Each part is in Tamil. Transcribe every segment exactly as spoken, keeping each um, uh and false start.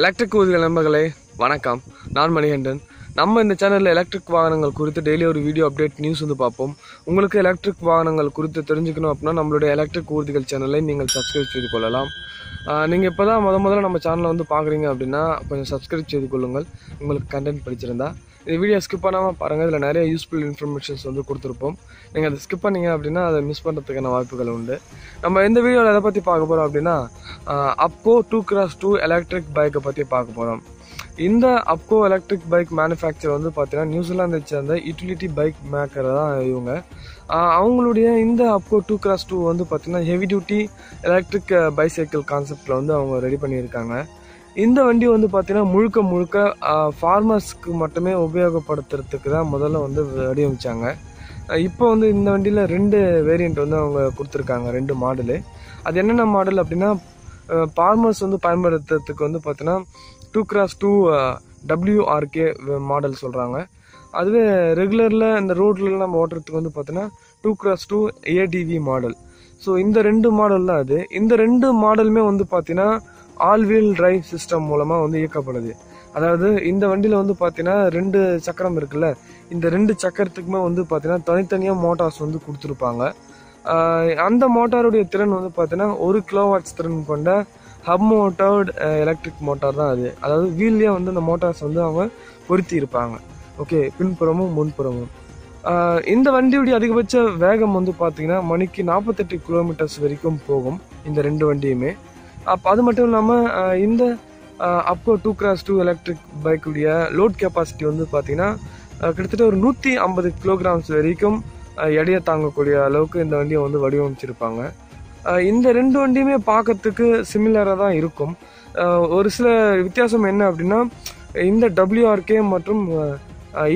எலக்ட்ரிக் ஊர்திகள் நண்பர்களே வணக்கம். நான் மணிகண்டன். நம்ம இந்த சேனலில் எலக்ட்ரிக் வாகனங்கள் குறித்து டெய்லி ஒரு வீடியோ அப்டேட் நியூஸ் வந்து பார்ப்போம். உங்களுக்கு எலக்ட்ரிக் வாகனங்கள் குறித்து தெரிஞ்சுக்கணும் அப்படின்னா நம்மளுடைய எலக்ட்ரிக் ஊர்திகள் சேனலை நீங்கள் சப்ஸ்கிரைப் செய்து கொள்ளலாம். நீங்கள் இப்போ தான் முத முதல்ல நம்ம சேனலை வந்து பார்க்குறீங்க அப்படின்னா கொஞ்சம் சப்ஸ்கிரைப் செய்து கொள்ளுங்கள். உங்களுக்கு கண்டென்ட் பிடிச்சிருந்தா இந்த வீடியோ ஸ்கிப் பண்ணாமல் பாருங்கள். இதில் நிறைய யூஸ்ஃபுல் இன்ஃபர்மேஷன்ஸ் வந்து கொடுத்துருப்போம். நீங்கள் அதை ஸ்கிப் பண்ணிங்க அப்படின்னா அதை மிஸ் பண்ணுறதுக்கான வாய்ப்புகள் உண்டு. நம்ம இந்த வீடியோவில் எதை பற்றி பார்க்க போகிறோம் அப்படின்னா UBCO two cross two electric பைக்கை பற்றி பார்க்க போகிறோம். இந்த அப்கோ எலக்ட்ரிக் பைக் மேனுஃபேக்சர் வந்து பார்த்தீங்கன்னா நியூசிலாந்தை சேர்ந்த யூட்டிலிட்டி பைக் மேக்கர் தான் இவங்க. அவங்களுடைய இந்த அப்கோ டூ கிராஸ் டூ வந்து பார்த்தீங்கன்னா ஹெவி டியூட்டி எலக்ட்ரிக் பைசைக்கிள் கான்செப்டில் வந்து அவங்க ரெடி பண்ணியிருக்காங்க. இந்த வண்டி வந்து பார்த்தீங்கன்னா முழுக்க முழுக்க ஃபார்மர்ஸ்க்கு மட்டுமே உபயோகப்படுத்துறதுக்கு தான் முதல்ல வந்து வடிவமைச்சாங்க. இப்போ வந்து இந்த வண்டியில் ரெண்டு வேரியண்ட் வந்து அவங்க கொடுத்துருக்காங்க, ரெண்டு மாடலு. அது என்னென்ன மாடல் அப்படின்னா ஃபார்மர்ஸ் வந்து பயன்படுத்துறதுக்கு வந்து பார்த்தீங்கன்னா two cross two WRK model சொல்கிறாங்க. அதுவே ரெகுலரில் இந்த ரோட்லாம் நம்ம ஓட்டுறதுக்கு வந்து பார்த்தீங்கன்னா two cross two ATV model. So இந்த ரெண்டு மாடல் தான் அது. இந்த ரெண்டு மாடலுமே வந்து பார்த்தீங்கன்னா ஆல் வீல் டிரைவ் சிஸ்டம் மூலமாக வந்து இயக்கப்படுது. அதாவது இந்த வண்டியில் வந்து பார்த்தீங்கன்னா ரெண்டு சக்கரம் இருக்குல்ல, இந்த ரெண்டு சக்கரத்துக்குமே வந்து பார்த்தீங்கன்னா தனித்தனியாக மோட்டார்ஸ் வந்து கொடுத்துருப்பாங்க. அந்த மோட்டாருடைய திறன் வந்து பார்த்தீங்கன்னா ஒரு கிலோவாட்ஸ் திறன் கொண்ட ஹப் மோட்டர்டு எலக்ட்ரிக் மோட்டார் தான் அது. அதாவது வீல்லேயே வந்து அந்த மோட்டார்ஸ் வந்து அவங்க பொருத்தி இருப்பாங்க. ஓகே, பின்புறமும் முன்புறமும். இந்த வண்டியுடைய அதிகபட்ச வேகம் வந்து பார்த்தீங்கன்னா மணிக்கு நாற்பத்தெட்டு கிலோமீட்டர்ஸ் வரைக்கும் போகும் இந்த ரெண்டு வண்டியுமே. அப்போ அது மட்டும் இல்லாமல் இந்த UBCO two cross two electric பைக்குடைய லோட் கெப்பாசிட்டி வந்து பார்த்தீங்கன்னா கிட்டத்தட்ட ஒரு நூற்றி ஐம்பது கிலோகிராம்ஸ் வரைக்கும் எடையை தாங்கக்கூடிய அளவுக்கு இந்த வண்டியை வந்து வடிவமைச்சிருப்பாங்க. இந்த ரெண்டு வண்டியுமே பார்க்கறதுக்கு சிமிலராக தான் இருக்கும். ஒரு சில வித்தியாசம் என்ன அப்படின்னா இந்த டபிள்யூஆர்கே மற்றும்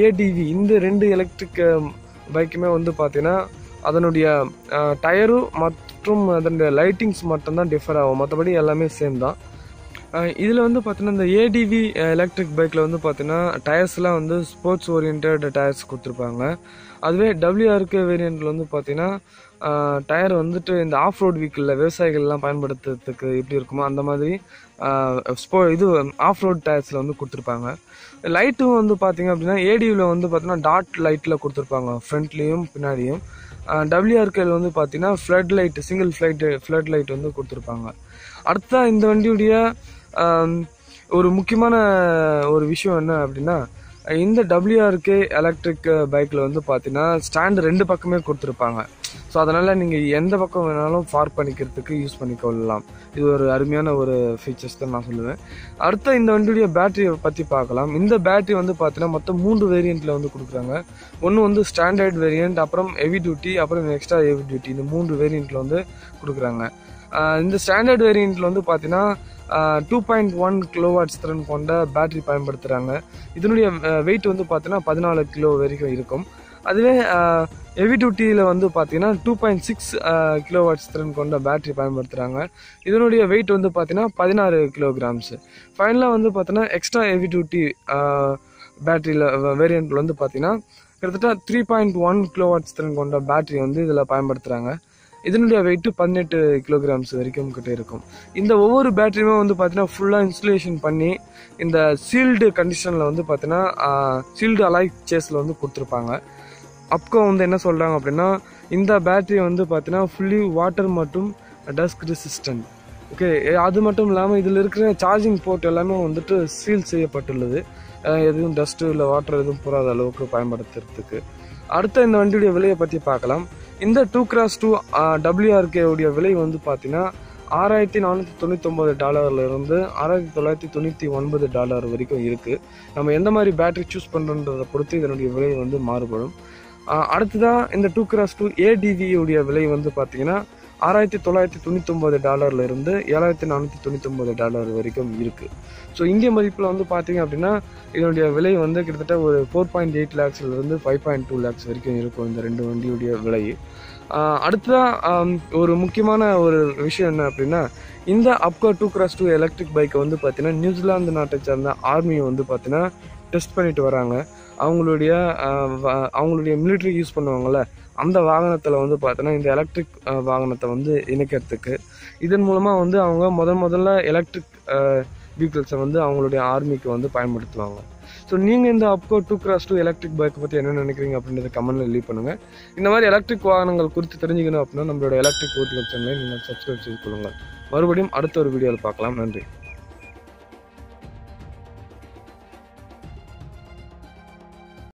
ஏடிவி இந்த ரெண்டு எலக்ட்ரிக் பைக்குமே வந்து பார்த்தீங்கன்னா அதனுடைய டயரும் மற்றும் அதனுடைய லைட்டிங்ஸ் மட்டும்தான் டிஃபர் ஆகும், மற்றபடி எல்லாமே சேம் தான். இதில் வந்து பார்த்தீங்கன்னா இந்த ஏடிவி எலக்ட்ரிக் பைக்கில் வந்து பார்த்தீங்கன்னா டயர்ஸ்லாம் வந்து ஸ்போர்ட்ஸ் ஓரியன்ட் டயர்ஸ் கொடுத்துருப்பாங்க. அதுவே டபிள்யூஆர்கே வேரியண்ட்டில் வந்து பார்த்தீங்கன்னா டயர் வந்துட்டு இந்த ஆஃப் ரோட் வீக்கிளில் விவசாயிகள்லாம் பயன்படுத்துறதுக்கு எப்படி இருக்குமோ அந்த மாதிரி ஸ்போ இது ஆஃப் ரோட் டயர்ஸில் வந்து கொடுத்துருப்பாங்க. லைட்டும் வந்து பார்த்தீங்க அப்படின்னா ஏடிவியில் வந்து பார்த்தீங்கன்னா டாட் லைட்டில் கொடுத்துருப்பாங்க, ஃப்ரண்ட்லேயும் பின்னாடியும். டபிள்யூஆர்கேல வந்து பார்த்தீங்கன்னா flood light, single flight flood light வந்து கொடுத்துருப்பாங்க. அடுத்ததாக இந்த வண்டியுடைய ஒரு முக்கியமான ஒரு விஷயம் என்ன அப்படின்னா இந்த டபிள்யூஆர்கே எலக்ட்ரிக் பைக்கில் வந்து பார்த்தீங்கன்னா ஸ்டாண்டு ரெண்டு பக்கமே கொடுத்துருப்பாங்க. ஸோ அதனால் நீங்கள் எந்த பக்கம் வேணாலும் பார்க் பண்ணிக்கிறதுக்கு யூஸ் பண்ணிக்கொள்ளலாம். இது ஒரு அருமையான ஒரு ஃபீச்சர்ஸ் தான் நான் சொல்லுவேன். அடுத்த இந்த வண்டியுடைய பேட்டரியை பற்றி பார்க்கலாம். இந்த பேட்டரி வந்து பார்த்தீங்கன்னா மொத்தம் மூன்று வேரியண்ட்டில் வந்து கொடுக்குறாங்க. ஒன்று வந்து ஸ்டாண்டர்ட் வேரியண்ட், அப்புறம் ஹெவி டியூட்டி, அப்புறம் எக்ஸ்ட்ரா ஹெவி டியூட்டி. இந்த மூன்று வேரியண்ட்டில் வந்து கொடுக்குறாங்க. இந்த ஸ்டாண்டர்ட் வேரியண்ட்டில் வந்து பார்த்தீங்கன்னா டூ பாயிண்ட் ஒன் கிலோவாட்ஸ் திறன் கொண்ட பேட்டரி பயன்படுத்துகிறாங்க. இதனுடைய வெயிட் வந்து பார்த்தீங்கன்னா பதினாலு கிலோ வரைக்கும் இருக்கும். அதுவே ஹெவி டியூட்டியில் வந்து பார்த்தீங்கன்னா டூ பாயிண்ட் சிக்ஸ் கிலோவாட்ஸ் திறன் கொண்ட பேட்டரி பயன்படுத்துகிறாங்க. இதனுடைய வெயிட் வந்து பார்த்தீங்கன்னா பதினாறு கிலோகிராம்ஸு. ஃபைனலாக வந்து பார்த்தீங்கன்னா எக்ஸ்ட்ரா ஹெவி டியூட்டி பேட்டரியில் வேரியண்ட்டில் வந்து பார்த்தீங்கன்னா கிட்டத்தட்ட த்ரீ பாயிண்ட் ஒன் கிலோவாட்ஸ் திறன் கொண்ட பேட்டரி வந்து இதில் பயன்படுத்துகிறாங்க. இதனுடைய வெயிட்டு பதினெட்டு கிலோகிராம்ஸ் வரைக்கும் கிட்டே இருக்கும். இந்த ஒவ்வொரு பேட்டரியுமே வந்து பார்த்தீங்கன்னா ஃபுல்லாக இன்சுலேஷன் பண்ணி இந்த சீல்டு கண்டிஷனில் வந்து பார்த்தீங்கன்னா சீல்டு அலாய் சேஸில் வந்து கொடுத்துருப்பாங்க. அப்கோ வந்து என்ன சொல்கிறாங்க அப்படின்னா இந்த பேட்டரி வந்து பார்த்தீங்கன்னா ஃபுல்லி வாட்டர் மற்றும் டஸ்க் ரெசிஸ்டன்ட். ஓகே, அது மட்டும் இல்லாமல் இதில் இருக்கிற சார்ஜிங் போர்ட் எல்லாமே வந்துட்டு சீல் செய்யப்பட்டுள்ளது, எதுவும் டஸ்ட்டு இல்லை வாட்டர் எதுவும் போகாத அளவுக்கு பயன்படுத்துறதுக்கு. அடுத்த இந்த வண்டியுடைய விலையை பற்றி பார்க்கலாம். இந்த டூ கிராஸ் டூ டபிள்யூஆர்கே உடைய விலை வந்து பார்த்தீங்கன்னா ஆறாயிரத்தி நானூற்றி தொண்ணூற்றி ஒம்பது டாலர்லேருந்து ஆறாயிரத்தி தொள்ளாயிரத்தி தொண்ணூற்றி ஒன்பது டாலர் வரைக்கும் இருக்குது. நம்ம எந்த மாதிரி பேட்டரி சூஸ் பண்ணுறோன்றதை பொறுத்து இதனுடைய விலை வந்து மாறுபடும். அடுத்ததான் இந்த டூ கிராஸ் டூ ஏடிவியுடைய விலை வந்து பார்த்தீங்கன்னா ஆறாயிரத்தி தொள்ளாயிரத்தி தொண்ணூற்றி ஒம்பது டாலர்லேருந்து ஏழாயிரத்தி நானூற்றி தொண்ணூற்றி ஒம்பது டாலர் வரைக்கும் இருக்குது. ஸோ இந்திய மதிப்பில் வந்து பார்த்தீங்க அப்படின்னா இதனுடைய விலை வந்து கிட்டத்தட்ட ஒரு ஃபோர் பாயிண்ட் எயிட் லேக்ஸ்லேருந்து ஃபைவ் பாயிண்ட் டூ லேக்ஸ் வரைக்கும் இருக்கும் இந்த ரெண்டு வண்டியுடைய விலை. அடுத்ததான் ஒரு முக்கியமான ஒரு விஷயம் என்ன அப்படின்னா இந்த UBCO two cross two electric பைக்கை வந்து பார்த்தீங்கன்னா நியூசிலாந்து நாட்டை சார்ந்த ஆர்மியை வந்து பார்த்தீங்கன்னா டெஸ்ட் பண்ணிட்டு வராங்க. அவங்களுடைய அவங்களுடைய மிலிட்ரி யூஸ் பண்ணுவாங்கள்ல, அந்த வாகனத்தில் வந்து பார்த்தீங்கன்னா இந்த எலக்ட்ரிக் வாகனத்தை வந்து இணைக்கிறதுக்கு இதன் மூலமாக வந்து அவங்க முதன் முதல்ல எலக்ட்ரிக் vehicles வந்து அவங்களுடைய ஆர்மிக்கு வந்து பயன்படுத்துவாங்க. ஸோ நீங்கள் இந்த UBCO two X two electric bike பற்றி என்ன நினைக்கிறீங்க அப்படின்றத கமெண்ட்டில் லீவ் பண்ணுங்கள். இந்த மாதிரி எலக்ட்ரிக் வாகனங்கள் குறித்து தெரிஞ்சுக்கணும் அப்படின்னா நம்மளோட எலக்ட்ரிக் ஓட்டிகள் சேனலை நீங்கள் சப்ஸ்கிரைப் செய்து கொள்ளுங்கள். மறுபடியும் அடுத்த ஒரு வீடியோவில் பார்க்கலாம். நன்றி.